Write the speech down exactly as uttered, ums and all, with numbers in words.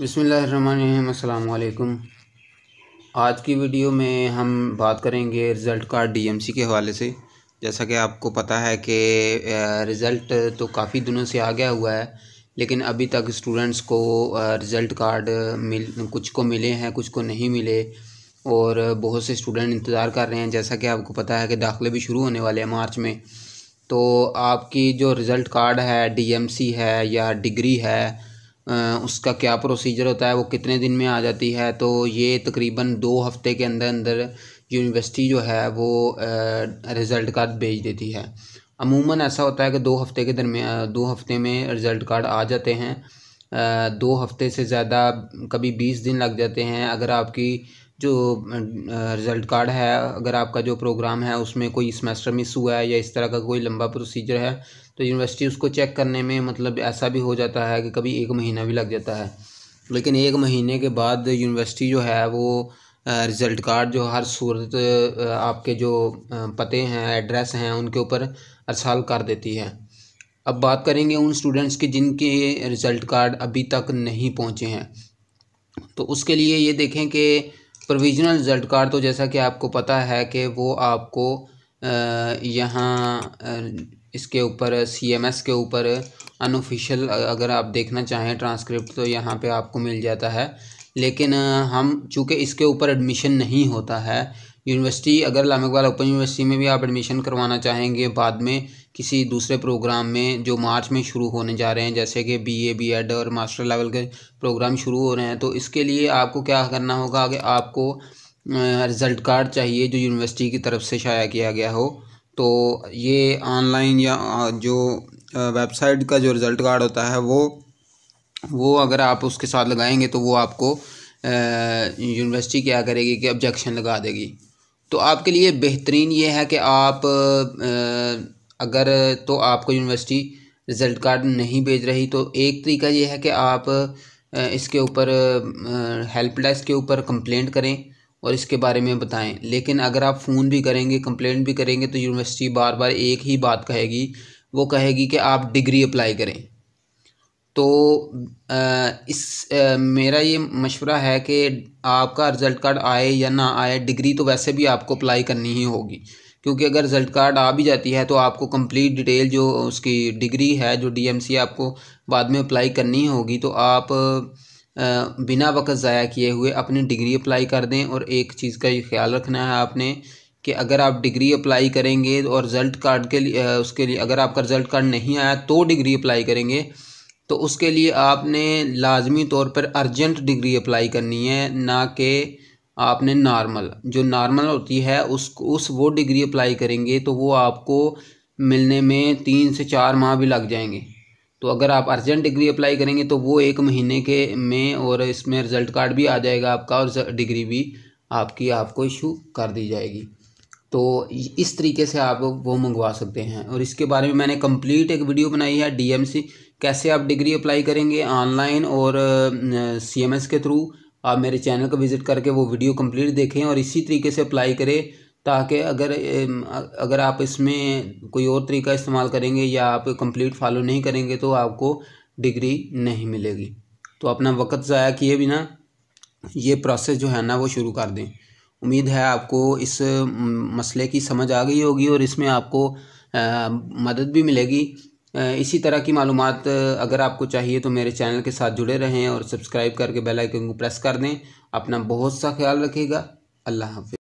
बिस्मिल्लाहिर्रहमानिर्रहीम। अस्सलाम वालेकुम। आज की वीडियो में हम बात करेंगे रिज़ल्ट कार्ड डीएमसी के हवाले से। जैसा कि आपको पता है कि रिज़ल्ट तो काफ़ी दिनों से आ गया हुआ है, लेकिन अभी तक स्टूडेंट्स को रिज़ल्ट कार्ड मिल कुछ को मिले हैं, कुछ को नहीं मिले, और बहुत से स्टूडेंट इंतज़ार कर रहे हैं। जैसा कि आपको पता है कि दाखिले भी शुरू होने वाले हैं मार्च में, तो आपकी जो रिज़ल्ट कार्ड है, डीएमसी है या डिग्री है, उसका क्या प्रोसीजर होता है, वो कितने दिन में आ जाती है। तो ये तकरीबन दो हफ्ते के अंदर अंदर यूनिवर्सिटी जो है वो रिज़ल्ट कार्ड भेज देती है। अमूमन ऐसा होता है कि दो हफ्ते के दरमियान दो हफ्ते में रिज़ल्ट कार्ड आ जाते हैं। दो हफ्ते से ज़्यादा कभी बीस दिन लग जाते हैं। अगर आपकी जो रिज़ल्ट कार्ड है, अगर आपका जो प्रोग्राम है उसमें कोई सेमेस्टर मिस हुआ है या इस तरह का कोई लंबा प्रोसीजर है, तो यूनिवर्सिटी उसको चेक करने में, मतलब ऐसा भी हो जाता है कि कभी एक महीना भी लग जाता है। लेकिन एक महीने के बाद यूनिवर्सिटी जो है वो रिज़ल्ट कार्ड जो हर सूरत आपके जो पते हैं, एड्रेस हैं, उनके ऊपर अरसाल कर देती है। अब बात करेंगे उन स्टूडेंट्स की जिनके रिज़ल्ट कार्ड अभी तक नहीं पहुँचे हैं। तो उसके लिए ये देखें कि प्रोविजनल रिज़ल्ट कार्ड, तो जैसा कि आपको पता है कि वो आपको यहाँ इसके ऊपर सीएमएस के ऊपर अनऑफिशियल अगर आप देखना चाहें ट्रांसक्रिप्ट, तो यहाँ पे आपको मिल जाता है। लेकिन हम चूँकि इसके ऊपर एडमिशन नहीं होता है, यूनिवर्सिटी अगर अल्लामा इकबाल ओपन यूनिवर्सिटी में भी आप एडमिशन करवाना चाहेंगे बाद में किसी दूसरे प्रोग्राम में जो मार्च में शुरू होने जा रहे हैं, जैसे कि बीए, बीएड और मास्टर लेवल के प्रोग्राम शुरू हो रहे हैं, तो इसके लिए आपको क्या करना होगा कि आपको रिज़ल्ट कार्ड चाहिए जो यूनिवर्सिटी की तरफ से शाया किया गया हो। तो ये ऑनलाइन या जो वेबसाइट का जो रिज़ल्ट कार्ड होता है वो वो अगर आप उसके साथ लगाएंगे तो वो आपको यूनिवर्सिटी क्या करेगी कि ऑब्जेक्शन लगा देगी। तो आपके लिए बेहतरीन ये है कि आप आ, अगर तो आपको यूनिवर्सिटी रिज़ल्ट कार्ड नहीं भेज रही, तो एक तरीका ये है कि आप इसके ऊपर हेल्प डेस्क के ऊपर कंप्लेंट करें और इसके बारे में बताएं। लेकिन अगर आप फ़ोन भी करेंगे, कंप्लेंट भी करेंगे, तो यूनिवर्सिटी बार बार एक ही बात कहेगी, वो कहेगी कि आप डिग्री अप्लाई करें। तो इस मेरा ये मशवरा है कि आपका रिज़ल्ट कार्ड आए या ना आए, डिग्री तो वैसे भी आपको अप्लाई करनी ही होगी, क्योंकि अगर रिज़ल्ट कार्ड आ भी जाती है तो आपको कंप्लीट डिटेल जो उसकी डिग्री है, जो डीएमसी आपको बाद में अप्लाई करनी होगी। तो आप बिना वक्त ज़ाया किए हुए अपनी डिग्री अप्लाई कर दें। और एक चीज़ का ये ख्याल रखना है आपने कि अगर आप डिग्री अप्लाई करेंगे और रिज़ल्ट कार्ड के लिए उसके लिए अगर आपका रिज़ल्ट कार्ड नहीं आया तो डिग्री अप्लाई करेंगे, तो उसके लिए आपने लाजमी तौर पर अर्जेंट डिग्री अप्लाई करनी है, ना कि आपने नॉर्मल जो नॉर्मल होती है उस उस वो डिग्री अप्लाई करेंगे तो वो आपको मिलने में तीन से चार माह भी लग जाएंगे। तो अगर आप अर्जेंट डिग्री अप्लाई करेंगे तो वो एक महीने के में, और इसमें रिज़ल्ट कार्ड भी आ जाएगा आपका और डिग्री भी आपकी आपको इशू कर दी जाएगी। तो इस तरीके से आप वो मंगवा सकते हैं। और इसके बारे में मैंने कंप्लीट एक वीडियो बनाई है, डीएमसी कैसे आप डिग्री अप्लाई करेंगे ऑनलाइन और सीएमएस के थ्रू। आप मेरे चैनल को विज़िट करके वो वीडियो कंप्लीट देखें और इसी तरीके से अप्लाई करें, ताकि अगर अगर आप इसमें कोई और तरीका इस्तेमाल करेंगे या आप कंप्लीट फॉलो नहीं करेंगे तो आपको डिग्री नहीं मिलेगी। तो अपना वक्त ज़ाया किए बिना ये प्रोसेस जो है ना वो शुरू कर दें। उम्मीद है आपको इस मसले की समझ आ गई होगी और इसमें आपको आ, मदद भी मिलेगी। इसी तरह की मालूमात अगर आपको चाहिए तो मेरे चैनल के साथ जुड़े रहें और सब्सक्राइब करके बेल आइकन को प्रेस कर दें। अपना बहुत सा ख्याल रखिएगा। अल्लाह हाफ़िज़।